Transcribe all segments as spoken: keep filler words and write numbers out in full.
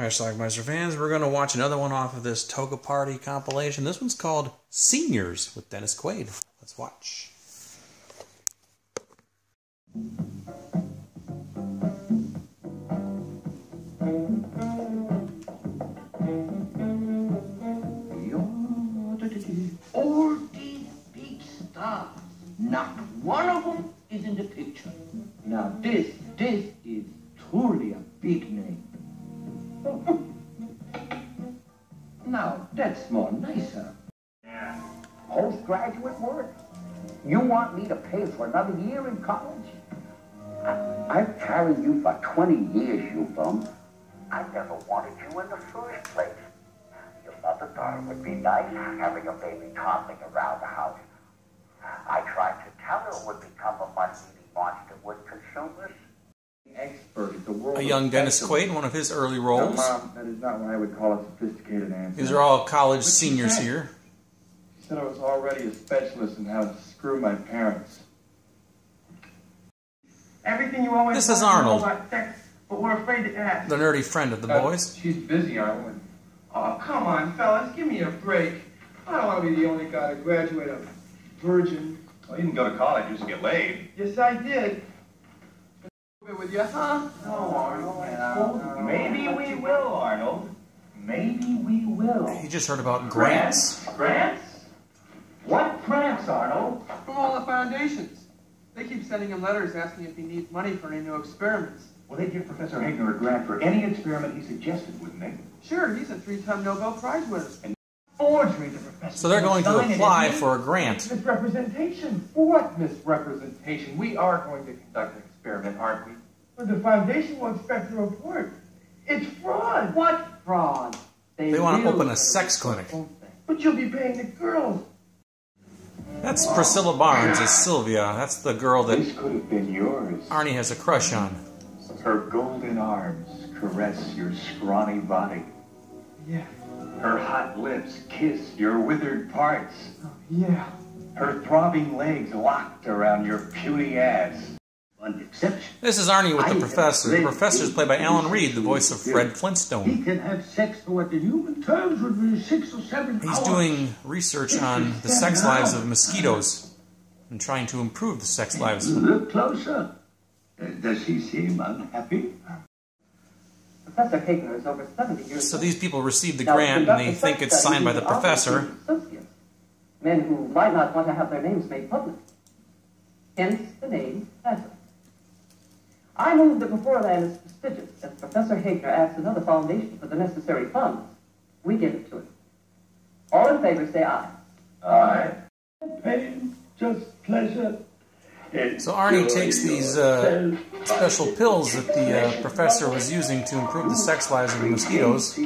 Alright, Schlockmeister fans, we're going to watch another one off of this Toga Party compilation. This one's called Seniors with Dennis Quaid. Let's watch. All these big stars, not one of them is in the picture. Now this, this is truly a big name. Now that's more nicer. Yeah. Postgraduate work? You want me to pay for another year in college? I, I've carried you for twenty years, you bum. I never wanted you in the first place. Your mother thought it would be nice having a baby toddling around the house. I tried to tell her it would become a money-eating monster would consume us. Expert at the world. A young Dennis Quaid in one of his early roles. No, Mom, that is not what I would call a sophisticated answer. These are all college seniors here. She said I was already a specialist in how to screw my parents. Everything you always. This is Arnold. Sex, but we're afraid to ask. The nerdy friend of the uh, boys. She's busy, Arnold. Oh, come on, fellas, give me a break. I don't want to be the only guy to graduate a virgin. Well, you didn't go to college just to get laid. Yes, I did. With you, huh? No, Arnold. No, no. Maybe we will, Arnold. Maybe we will. You just heard about grants. Grants? What grants, Arnold? From all the foundations. They keep sending him letters asking if he needs money for any new experiments. Well, they'd give Professor Hagner a grant for any experiment he suggested, wouldn't they? Sure, he's a three-time Nobel Prize winner. And forgery to Professor. So they're going to apply for a grant. Misrepresentation. What misrepresentation? We are going to conduct an experiment, aren't we? But the foundation will expect a report. It's fraud. What fraud? They, they want to open a sex clinic. But you'll be paying the girls. That's wow. Priscilla Barnes as Sylvia. That's the girl that this could have been yours. Arnie has a crush on. Her golden arms caress your scrawny body. Yeah. Her hot lips kiss your withered parts. Oh, yeah. Her throbbing legs locked around your puny ass. This is Arnie with the I professor. The professor is played by Alan Reed, the voice of Fred Flintstone. He can have sex for what in human terms would be six or seven He's hours. doing research six on the sex hours. lives of mosquitoes and trying to improve the sex hey, lives. Look closer. Uh, does he seem unhappy? Professor Hagner is over seventy years So these people receive the now, grant and they think it's signed by the professor. Men who might not want to have their names made public. Hence the name Professor. I move that before that is prestigious, as Professor Hagner asks another foundation for the necessary funds, we give it to him. All in favor, say aye. Aye. Pain, just pleasure. It's so Arnie takes these uh, special pills that the uh, professor was using to improve the sex lives of the mosquitoes.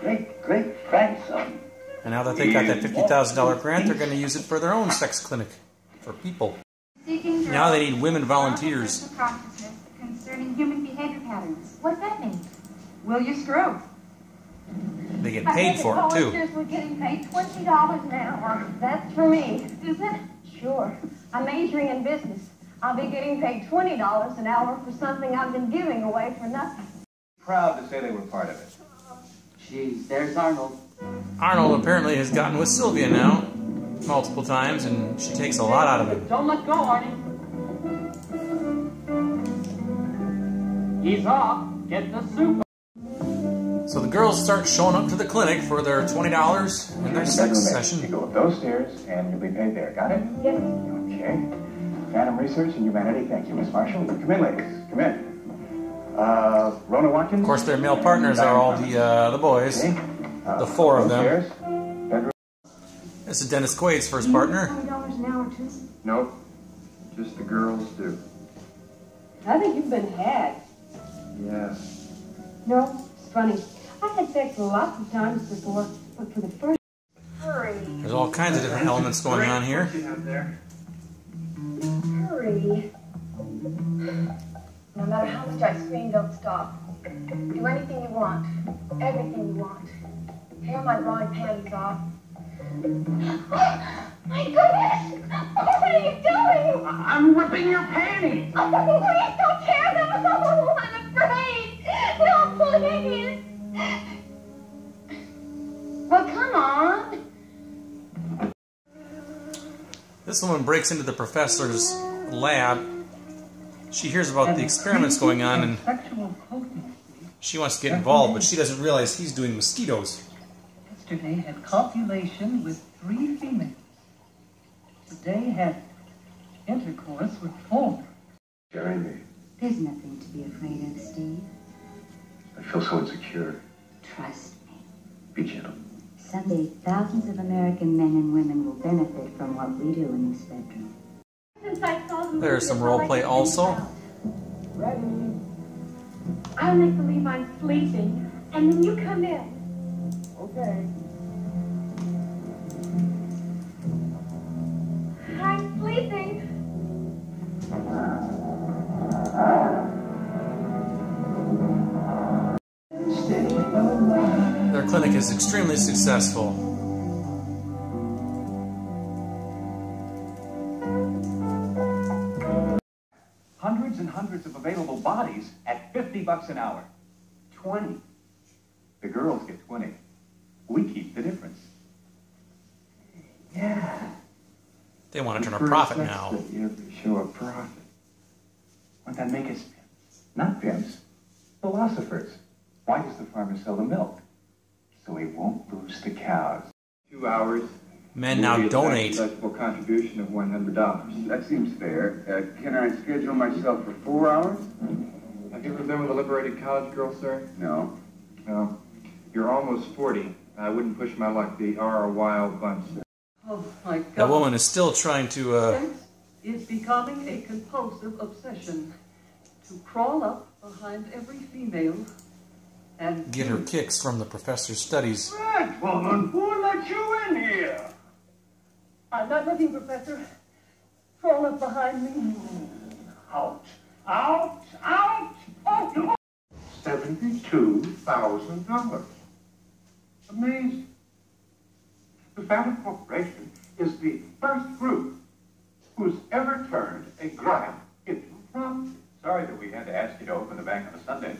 Great, great grandson. And now that they got that fifty thousand dollar grant, they're going to use it for their own sex clinic, for people. Now they need women volunteers. Concerning human behavior patterns. What's that mean? Will you screw? They get paid for it, too. We're getting paid twenty dollars an hour. That's for me, Susan? Sure. I'm majoring in business. I'll be getting paid twenty dollars an hour for something I've been giving away for nothing. Proud to say they were part of it. Jeez, there's Arnold. Arnold apparently has gotten with Sylvia now multiple times, and she takes a lot out of him. Don't let go, Arnie. He's off. Get the soup. So the girls start showing up to the clinic for their twenty dollars and their sex session. You go up those stairs and you'll be paid there. Got it? Yes. Okay. Phantom Research and Humanity. Thank you, Miss Marshall. Come in, ladies. Come in. Uh, Rona Watkins. Of course, their male partners are all the uh, the boys. Okay. Uh, the four of them. Bedroom. This is Dennis Quaid's first partner. twenty dollars an hour too? Nope. Just the girls do. I think you've been had. Yeah. No, it's funny. I had sex lots of times before, but for the first hurry. There's all kinds of different elements going on here. Hurry. No matter how much I scream, don't stop. Do anything you want. Everything you want. Tear my bra and panties off. Oh, my goodness! Oh, what are you doing? I'm ripping your panties! Oh, please don't tear them! Oh, I'm afraid! No, please! This woman breaks into the professor's lab. She hears about the experiments going on and she wants to get involved, but she doesn't realize he's doing mosquitoes. Yesterday had copulation with three females. Today had intercourse with four. Jeremy. There's nothing to be afraid of, Steve. I feel so insecure. Trust me. Be gentle. Someday, thousands of American men and women will benefit from what we do in this bedroom. There's some role play also. Ready? I'll make believe I'm sleeping, and then you come in. Okay. I'm sleeping. Their clinic is extremely successful. Hundreds and hundreds of available bodies at fifty bucks an hour. twenty. The girls get twenty. We keep the difference. Yeah. They want to turn a profit now. Show a profit. Won't that make us pimps? Not pimps. Philosophers. Why does the farmer sell the milk? So he won't lose the cows. Two hours. Men now donate. A contribution of one hundred dollars. That seems fair. Uh, can I schedule myself for four hours? Have you ever been with a liberated college girl, sir? No. No. You're almost forty. I wouldn't push my luck. They are a wild bunch, sir. Oh, my God. That woman is still trying to, uh... Sex is becoming a compulsive obsession. To crawl up behind every female and... get her kicks from the professor's studies. Right, woman. Who let you in here? I'm not looking, Professor. Crawl up behind me. Out. Out. Out. Out. No. seventy-two thousand dollars. Amazing. The Phantom Corporation is the first group who's ever turned a grind into profit. Sorry that we had to ask you to open the bank on a Sunday.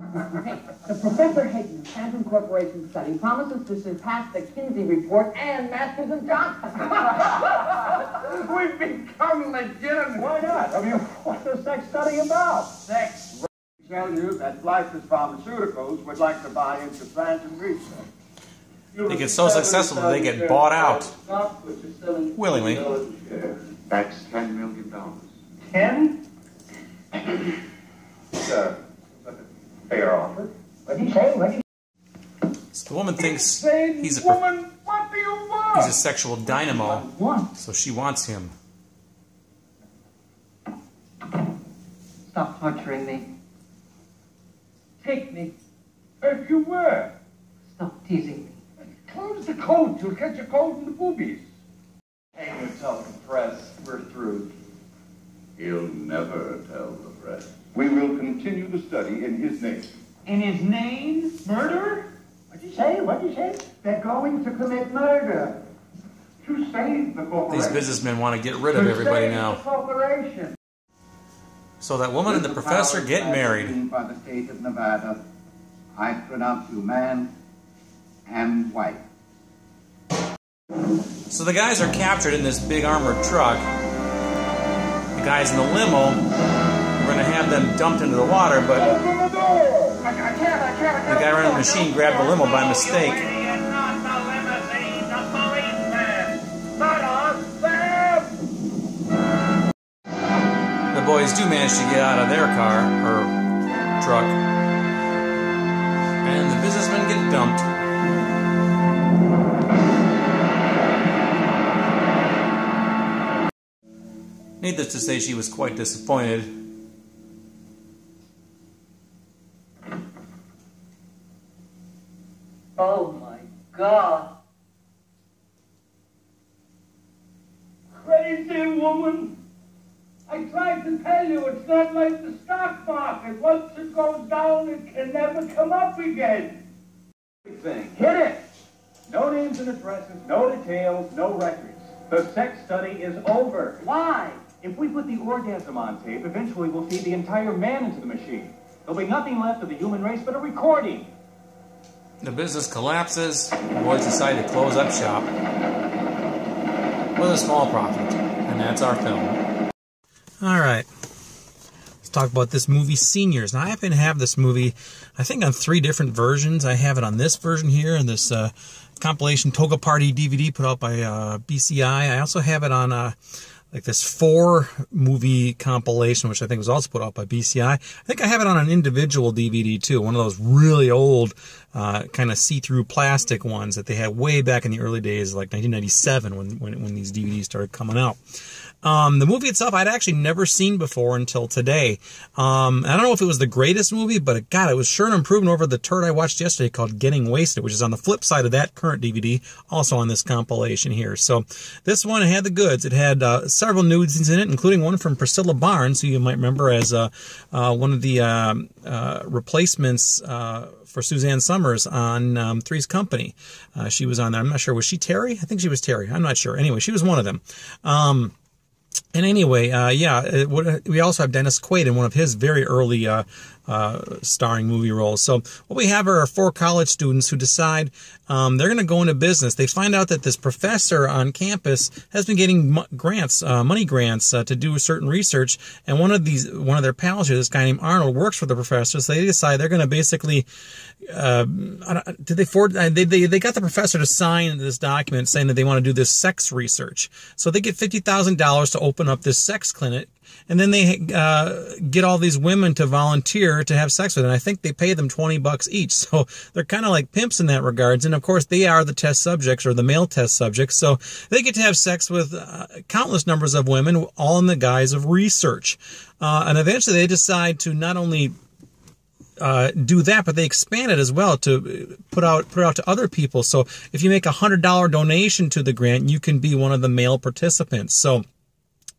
Hey, the Professor Hayden's Phantom Corporation study promises to surpass the Kinsey report and Masters and Johnson. We've become legitimate. Why not? I mean, what's the sex study about? Sex. I tell you that Blyther's Pharmaceuticals would like to buy into Phantom Research. You they get so successful that they get bought out willingly. That's ten million dollars. Ten? Sir. Fair offer. What did he say? What did he... So the woman thinks he's a woman. What do you want? He's a sexual dynamo. So she wants him. Stop torturing me. Take me. If you were. Stop teasing me. Close the coat. You'll catch a cold in the boobies. Hang yourself in the press. We're through. He'll never tell the press. We will continue the study in his name. In his name? Murder? What'd you say? What'd you say? They're going to commit murder. To save the corporation. These businessmen want to get rid of to everybody save now. The corporation. So that woman with and the, the professor get married. By the state of Nevada, I pronounce you man and wife. So the guys are captured in this big armored truck. The guys in the limo. We're going to have them dumped into the water, but the guy running the machine grabbed the limo by mistake. The boys do manage to get out of their car, or truck, and the businessmen get dumped. Needless to say, she was quite disappointed. Oh, my God. Crazy woman. I tried to tell you, it's not like the stock market. Once it goes down, it can never come up again. Everything. Hit it. No names and addresses, no details, no records. The sex study is over. Why? If we put the orgasm on tape, eventually we'll feed the entire man into the machine. There'll be nothing left of the human race but a recording. The business collapses. The boys decide to close up shop with a small profit. And that's our film. All right. Let's talk about this movie, Seniors. Now, I happen to have this movie, I think, on three different versions. I have it on this version here and this uh, compilation Toga Party D V D put out by uh, B C I. I also have it on... Uh, like this four movie compilation, which I think was also put out by B C I. I think I have it on an individual D V D too, one of those really old uh, kind of see-through plastic ones that they had way back in the early days, like nineteen ninety-seven when, when, when these D V Ds started coming out. Um, the movie itself I'd actually never seen before until today. Um, I don't know if it was the greatest movie, but it, God, it was sure an improvement over the turd I watched yesterday called Getting Wasted, which is on the flip side of that current D V D, also on this compilation here. So this one had the goods. It had uh, several nudes in it, including one from Priscilla Barnes, who you might remember as uh, uh, one of the uh, uh, replacements uh, for Suzanne Somers on um, Three's Company. Uh, she was on there. I'm not sure. Was she Terry? I think she was Terry. I'm not sure. Anyway, she was one of them. Um, And anyway, uh, yeah, it, what, we also have Dennis Quaid in one of his very early uh, uh, starring movie roles. So what we have are four college students who decide um, they're going to go into business. They find out that this professor on campus has been getting grants, uh, money grants, uh, to do certain research. And one of these, one of their pals here, this guy named Arnold, works for the professor. So they decide they're going to basically. Uh, I don't, did they, forward, they they they got the professor to sign this document saying that they want to do this sex research. So they get fifty thousand dollars to open up this sex clinic, and then they uh, get all these women to volunteer to have sex with, and I think they pay them twenty bucks each. So they're kind of like pimps in that regards, and of course they are the test subjects, or the male test subjects. So they get to have sex with uh, countless numbers of women, all in the guise of research. Uh, and eventually they decide to not only Uh, do that, but they expand it as well to put out put out to other people. So if you make a hundred dollar donation to the grant, you can be one of the male participants. So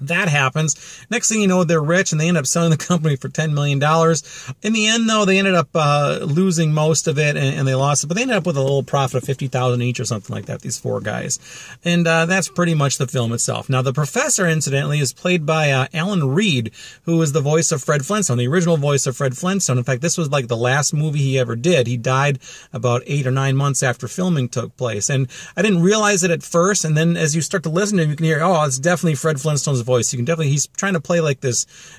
that happens. Next thing you know, they're rich, and they end up selling the company for ten million dollars. In the end, though, they ended up uh, losing most of it, and, and they lost it. But they ended up with a little profit of fifty thousand dollars each or something like that, these four guys. And uh, that's pretty much the film itself. Now, the professor, incidentally, is played by uh, Alan Reed, who is the voice of Fred Flintstone, the original voice of Fred Flintstone. In fact, this was like the last movie he ever did. He died about eight or nine months after filming took place. And I didn't realize it at first, and then as you start to listen to him, you can hear, oh, it's definitely Fred Flintstone's voice. You can definitely, he's trying to play like this,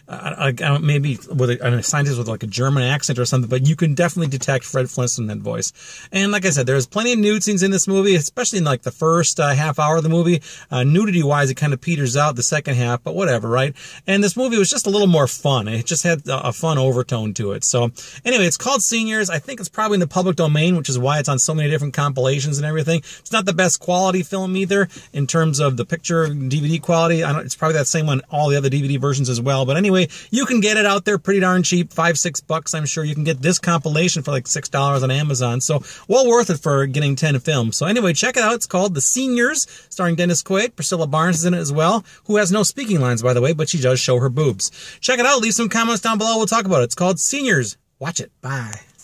uh, uh, maybe with a, a scientist with like a German accent or something, but you can definitely detect Fred Flintstone in that voice. And like I said, there's plenty of nude scenes in this movie, especially in like the first uh, half hour of the movie. Uh, Nudity-wise, it kind of peters out the second half, but whatever, right? And this movie was just a little more fun. It just had a, a fun overtone to it. So anyway, it's called Seniors. I think it's probably in the public domain, which is why it's on so many different compilations and everything. It's not the best quality film either in terms of the picture D V D quality. I don't, it's probably that same one, all the other D V D versions as well. But anyway, you can get it out there pretty darn cheap, five, six bucks, I'm sure. You can get this compilation for like six dollars on Amazon. So well worth it for getting ten films. So anyway, check it out. It's called The Seniors, starring Dennis Quaid. Priscilla Barnes is in it as well, who has no speaking lines, by the way, but she does show her boobs. Check it out. Leave some comments down below. We'll talk about it. It's called Seniors. Watch it. Bye.